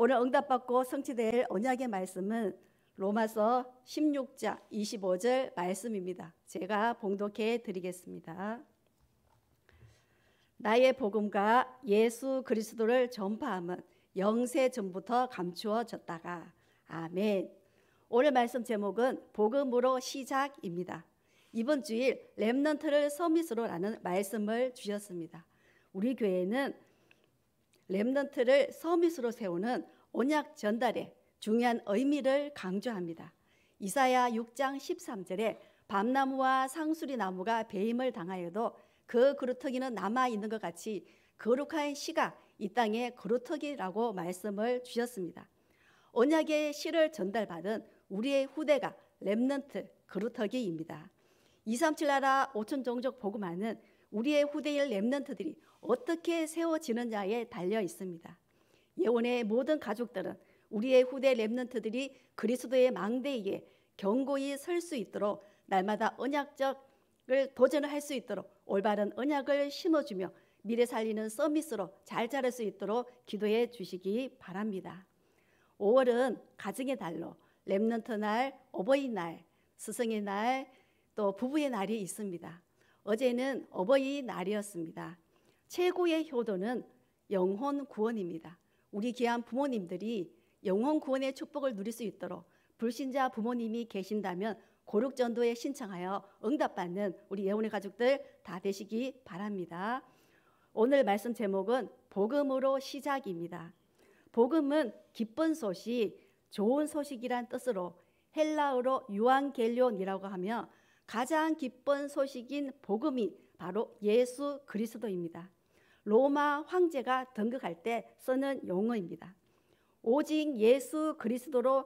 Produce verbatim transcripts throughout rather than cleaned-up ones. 오늘 응답받고 성취될 언약의 말씀은 로마서 십육 장 이십오 절 말씀입니다. 제가 봉독해 드리겠습니다. 나의 복음과 예수 그리스도를 전파함은 영세 전부터 감추어졌다가. 아멘. 오늘 말씀 제목은 복음으로 시작입니다. 이번 주일 렘넌트를 서밋으로라는 말씀을 주셨습니다. 우리 교회는 렘넌트를 서밋으로 세우는 언약 전달의 중요한 의미를 강조합니다. 이사야 육 장 십삼 절에 밤나무와 상수리나무가 배임을 당하여도 그 그루터기는 남아있는 것 같이 거룩한 씨가 이 땅의 그루터기라고 말씀을 주셨습니다. 언약의 씨를 전달받은 우리의 후대가 렘넌트 그루터기입니다. 이백삼십칠 나라 오천 종족 복음하는 우리의 후대일 렘넌트들이 어떻게 세워지느냐에 달려 있습니다. 예언의 모든 가족들은 우리의 후대 렘넌트들이 그리스도의 망대에 견고히 설 수 있도록 날마다 언약적을 도전을 할 수 있도록 올바른 언약을 심어주며 미래 살리는 서밋으로 잘 자랄 수 있도록 기도해 주시기 바랍니다. 오월은 가정의 달로 렘넌트 날, 어버이날, 스승의 날, 또 부부의 날이 있습니다. 어제는 어버이날이었습니다. 최고의 효도는 영혼 구원입니다. 우리 귀한 부모님들이 영혼 구원의 축복을 누릴 수 있도록 불신자 부모님이 계신다면 고륙전도에 신청하여 응답받는 우리 예언의 가족들 다 되시기 바랍니다. 오늘 말씀 제목은 복음으로 시작입니다. 복음은 기쁜 소식, 좋은 소식이란 뜻으로 헬라어로 유앙겔리온이라고 하며 가장 기쁜 소식인 복음이 바로 예수 그리스도입니다. 로마 황제가 등극할 때 쓰는 용어입니다. 오직 예수 그리스도로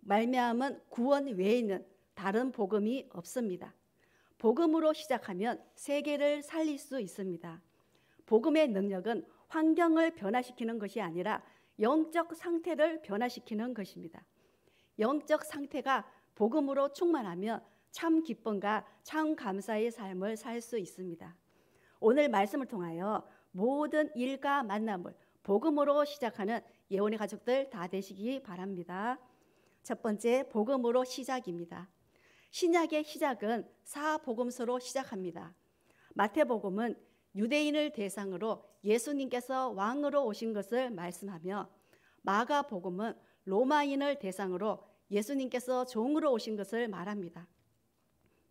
말미암은 구원 외에는 다른 복음이 없습니다. 복음으로 시작하면 세계를 살릴 수 있습니다. 복음의 능력은 환경을 변화시키는 것이 아니라 영적 상태를 변화시키는 것입니다. 영적 상태가 복음으로 충만하면 참 기쁨과 참 감사의 삶을 살 수 있습니다. 오늘 말씀을 통하여 모든 일과 만남을 복음으로 시작하는 예언의 가족들 다 되시기 바랍니다. 첫 번째, 복음으로 시작입니다. 신약의 시작은 사복음서로 시작합니다. 마태복음은 유대인을 대상으로 예수님께서 왕으로 오신 것을 말씀하며 마가복음은 로마인을 대상으로 예수님께서 종으로 오신 것을 말합니다.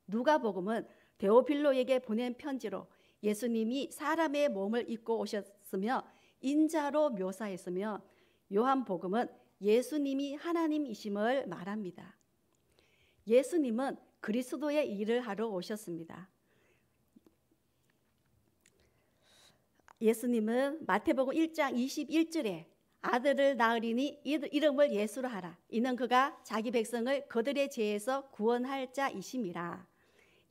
누가복음은 데오필로에게 보낸 편지로 예수님이 사람의 몸을 입고 오셨으며 인자로 묘사했으며 요한복음은 예수님이 하나님이심을 말합니다. 예수님은 그리스도의 일을 하러 오셨습니다. 예수님은 마태복음 일 장 이십일 절에 아들을 낳으리니 이름을 예수로 하라. 이는 그가 자기 백성을 그들의 죄에서 구원할 자이심이라.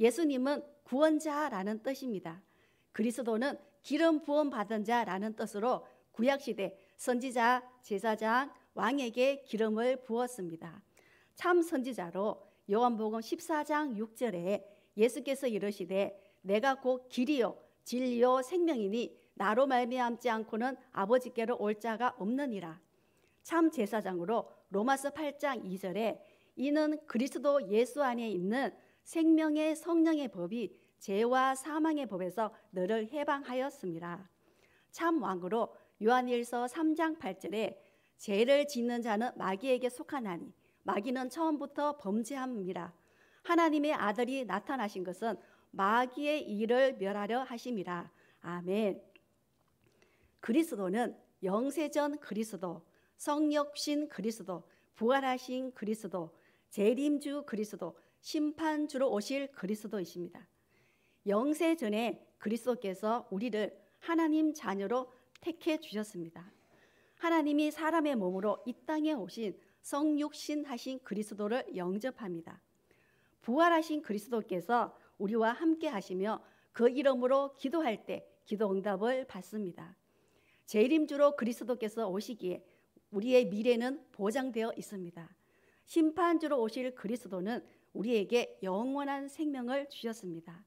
예수님은 구원자라는 뜻입니다. 그리스도는 기름 부음 받은 자라는 뜻으로 구약시대 선지자, 제사장, 왕에게 기름을 부었습니다. 참 선지자로 요한복음 십사 장 육 절에 예수께서 이르시되 내가 곧 길이요 진리요 생명이니 나로 말미암지 않고는 아버지께로 올 자가 없느니라. 참 제사장으로 로마서 팔 장 이 절에 이는 그리스도 예수 안에 있는 생명의 성령의 법이 죄와 사망의 법에서 너를 해방하였습니다. 참 왕으로 요한일서 삼 장 팔 절에 죄를 짓는 자는 마귀에게 속하나니 마귀는 처음부터 범죄함이라. 하나님의 아들이 나타나신 것은 마귀의 일을 멸하려 하심이라. 아멘. 그리스도는 영세전 그리스도, 성육신 그리스도, 부활하신 그리스도, 재림주 그리스도, 심판주로 오실 그리스도이십니다. 영세전에 그리스도께서 우리를 하나님 자녀로 택해 주셨습니다. 하나님이 사람의 몸으로 이 땅에 오신 성육신하신 그리스도를 영접합니다. 부활하신 그리스도께서 우리와 함께 하시며 그 이름으로 기도할 때 기도 응답을 받습니다. 재림주로 그리스도께서 오시기에 우리의 미래는 보장되어 있습니다. 심판주로 오실 그리스도는 우리에게 영원한 생명을 주셨습니다.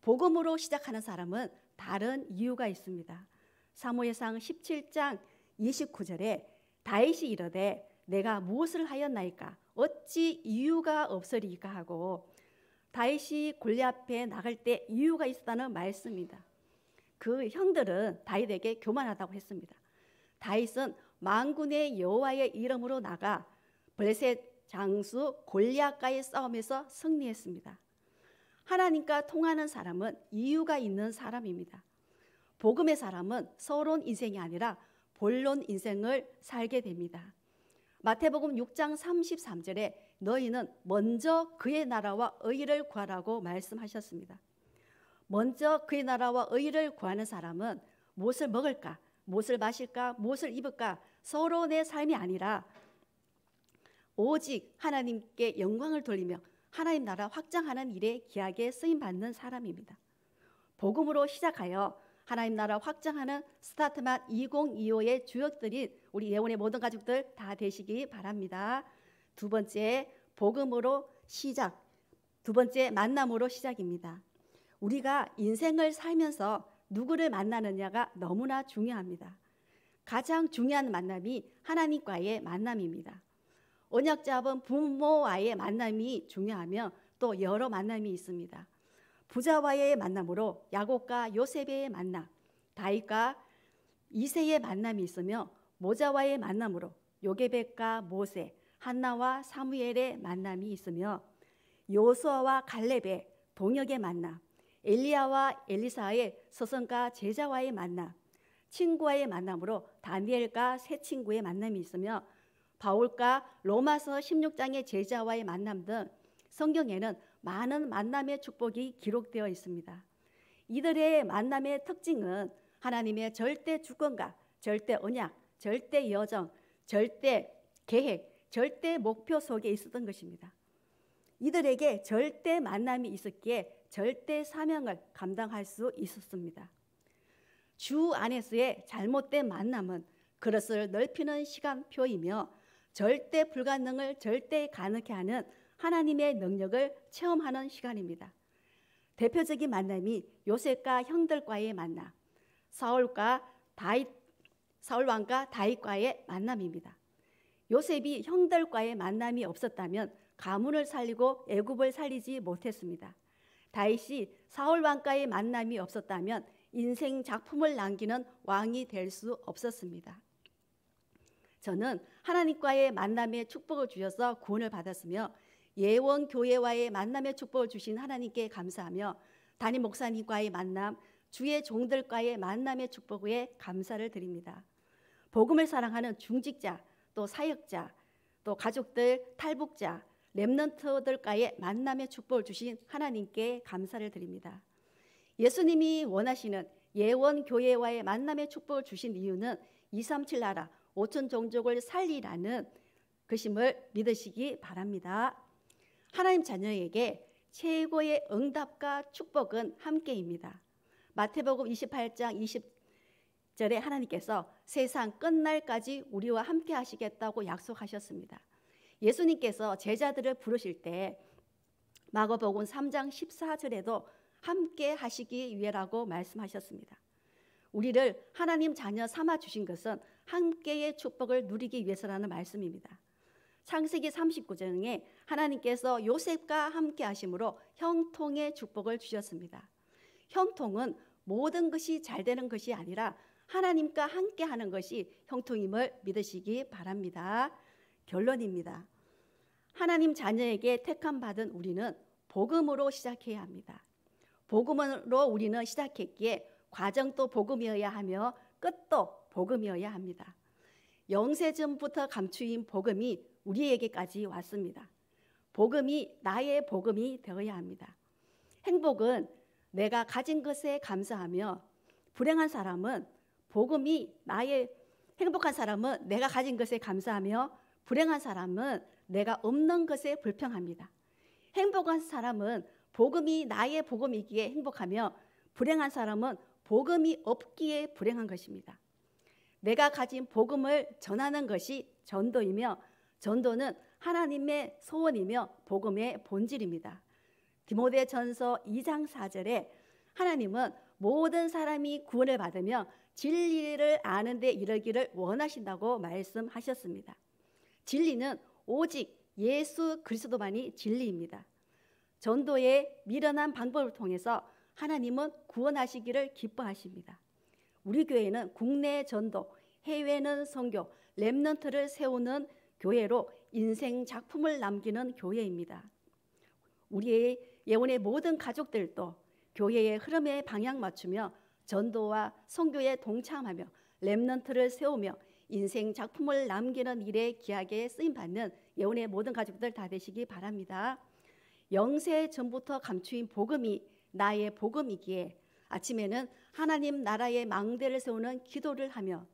복음으로 시작하는 사람은 다른 이유가 있습니다. 사무엘상 십칠 장 이십구 절에 다윗이 이르되 내가 무엇을 하였나이까 어찌 이유가 없으리이까 하고 다윗이 골리앗 앞에 나갈 때 이유가 있었다는 말씀입니다. 그 형들은 다윗에게 교만하다고 했습니다. 다윗은 만군의 여호와의 이름으로 나가 블레셋 장수 골리앗과의 싸움에서 승리했습니다. 하나님과 통하는 사람은 이유가 있는 사람입니다. 복음의 사람은 서론 인생이 아니라 본론 인생을 살게 됩니다. 마태복음 육 장 삼십삼 절에 너희는 먼저 그의 나라와 의의를 구하라고 말씀하셨습니다. 먼저 그의 나라와 의의를 구하는 사람은 무엇을 먹을까, 무엇을 마실까, 무엇을 입을까 서론의 삶이 아니라 오직 하나님께 영광을 돌리며 하나님 나라 확장하는 일에 귀하게 쓰임받는 사람입니다. 복음으로 시작하여 하나님 나라 확장하는 스타트만 이천이십오의 주역들인 우리 예원의 모든 가족들 다 되시기 바랍니다. 두 번째, 복음으로 시작. 두 번째, 만남으로 시작입니다. 우리가 인생을 살면서 누구를 만나느냐가 너무나 중요합니다. 가장 중요한 만남이 하나님과의 만남입니다. 언약자분 부모와의 만남이 중요하며 또 여러 만남이 있습니다. 부자와의 만남으로 야곱과 요셉의 만남, 다윗과 이새의 만남이 있으며 모자와의 만남으로 요게벳과 모세, 한나와 사무엘의 만남이 있으며 여호수아와 갈렙의 동역의 만남, 엘리야와 엘리사의 서선과 제자와의 만남, 친구와의 만남으로 다니엘과 새 친구의 만남이 있으며 바울과 로마서 십육 장의 제자와의 만남 등 성경에는 많은 만남의 축복이 기록되어 있습니다. 이들의 만남의 특징은 하나님의 절대 주권과 절대 언약, 절대 여정, 절대 계획, 절대 목표 속에 있었던 것입니다. 이들에게 절대 만남이 있었기에 절대 사명을 감당할 수 있었습니다. 주 안에서의 잘못된 만남은 그릇을 넓히는 시간표이며 절대 불가능을 절대 가능케 하는 하나님의 능력을 체험하는 시간입니다. 대표적인 만남이 요셉과 형들과의 만남, 사울과 다윗, 사울 왕과 다윗과의 만남입니다. 요셉이 형들과의 만남이 없었다면 가문을 살리고 애굽을 살리지 못했습니다. 다윗이 사울 왕과의 만남이 없었다면 인생 작품을 남기는 왕이 될 수 없었습니다. 저는 하나님과의 만남의 축복을 주셔서 구원을 받았으며 예원교회와의 만남의 축복을 주신 하나님께 감사하며 담임 목사님과의 만남, 주의 종들과의 만남의 축복에 감사를 드립니다. 복음을 사랑하는 중직자, 또 사역자, 또 가족들, 탈북자, 렘넌트들과의 만남의 축복을 주신 하나님께 감사를 드립니다. 예수님이 원하시는 예원교회와의 만남의 축복을 주신 이유는 이삼칠 나라, 오천 종족을 살리라는 그심을 믿으시기 바랍니다. 하나님 자녀에게 최고의 응답과 축복은 함께입니다. 마태복음 이십팔 장 이십 절에 하나님께서 세상 끝날까지 우리와 함께 하시겠다고 약속하셨습니다. 예수님께서 제자들을 부르실 때 마가복음 삼 장 십사 절에도 함께 하시기 위해라고 말씀하셨습니다. 우리를 하나님 자녀 삼아 주신 것은 함께의 축복을 누리기 위해서라는 말씀입니다. 창세기 삼십구 장에 하나님께서 요셉과 함께 하심으로 형통의 축복을 주셨습니다. 형통은 모든 것이 잘 되는 것이 아니라 하나님과 함께 하는 것이 형통임을 믿으시기 바랍니다. 결론입니다. 하나님 자녀에게 택함 받은 우리는 복음으로 시작해야 합니다. 복음으로 우리는 시작했기에 과정도 복음이어야 하며 끝도 복음이어야 합니다. 영세전부터 감추인 복음이 우리에게까지 왔습니다. 복음이 나의 복음이 되어야 합니다. 행복은 내가 가진 것에 감사하며 불행한 사람은 복음이 나의 행복한 사람은 내가 가진 것에 감사하며 불행한 사람은 내가 없는 것에 불평합니다. 행복한 사람은 복음이 나의 복음이기에 행복하며 불행한 사람은 복음이 없기에 불행한 것입니다. 내가 가진 복음을 전하는 것이 전도이며 전도는 하나님의 소원이며 복음의 본질입니다. 디모데전서 이 장 사 절에 하나님은 모든 사람이 구원을 받으며 진리를 아는 데 이르기를 원하신다고 말씀하셨습니다. 진리는 오직 예수 그리스도만이 진리입니다. 전도의 미련한 방법을 통해서 하나님은 구원하시기를 기뻐하십니다. 우리 교회는 국내 전도, 해외는 선교, 렘넌트를 세우는 교회로 인생 작품을 남기는 교회입니다. 우리의 예원의 모든 가족들도 교회의 흐름에 방향 맞추며 전도와 선교에 동참하며 렘넌트를 세우며 인생 작품을 남기는 일에 귀하게 쓰임받는 예원의 모든 가족들 다 되시기 바랍니다. 영세 전부터 감추인 복음이 나의 복음이기에 아침에는 하나님 나라의 망대를 세우는 기도를 하며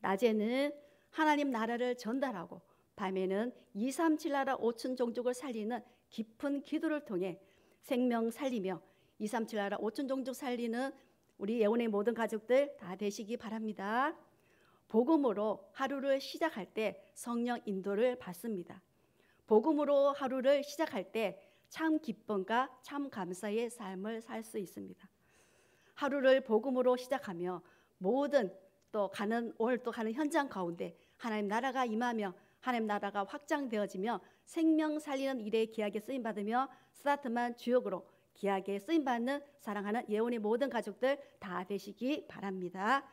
낮에는 하나님 나라를 전달하고 밤에는 이삼칠 나라 오천 종족을 살리는 깊은 기도를 통해 생명 살리며 이삼칠 나라 오천 종족 살리는 우리 예원의 모든 가족들 다 되시기 바랍니다. 복음으로 하루를 시작할 때 성령 인도를 받습니다. 복음으로 하루를 시작할 때 참 기쁨과 참 감사의 삶을 살 수 있습니다. 하루를 복음으로 시작하며 모든 또 가는 오늘 또 가는 현장 가운데 하나님 나라가 임하며 하나님 나라가 확장되어지며 생명 살리는 일에 귀하게 쓰임받으며 스타트만 주역으로 귀하게 쓰임받는 사랑하는 예원의 모든 가족들 다 되시기 바랍니다.